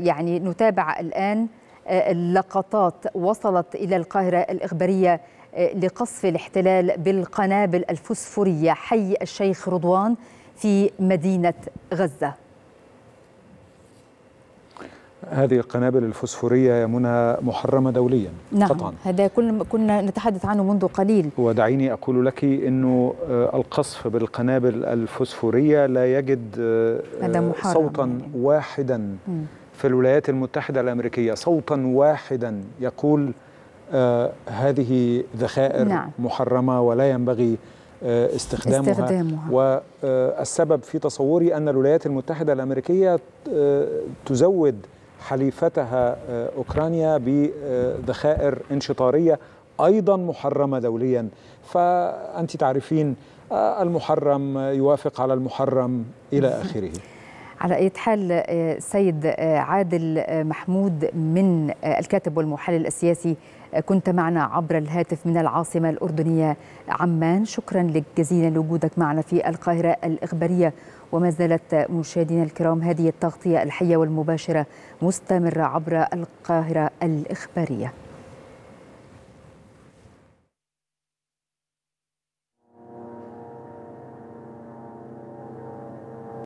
يعني نتابع الآن اللقطات وصلت إلى القاهرة الإخبارية لقصف الاحتلال بالقنابل الفسفورية حي الشيخ رضوان في مدينة غزة. هذه القنابل الفسفورية يا منى محرمة دوليا قطعا. نعم هذا كنا نتحدث عنه منذ قليل. ودعيني أقول لك أنه القصف بالقنابل الفسفورية لا يجد صوتا واحدا في الولايات المتحدة الأمريكية، صوتا واحدا يقول هذه ذخائر نعم. محرمة ولا ينبغي استخدامها. والسبب في تصوري أن الولايات المتحدة الأمريكية تزود حليفتها أوكرانيا بذخائر انشطارية أيضا محرمة دوليا، فأنت تعرفين المحرم يوافق على المحرم إلى آخره. على أي حال السيد عادل محمود من الكاتب والمحلل السياسي كنت معنا عبر الهاتف من العاصمة الأردنية عمان، شكرا لك جزيلا لوجودك معنا في القاهرة الإخبارية. وما زالت مشاهدينا الكرام هذه التغطية الحية والمباشرة مستمرة عبر القاهرة الإخبارية.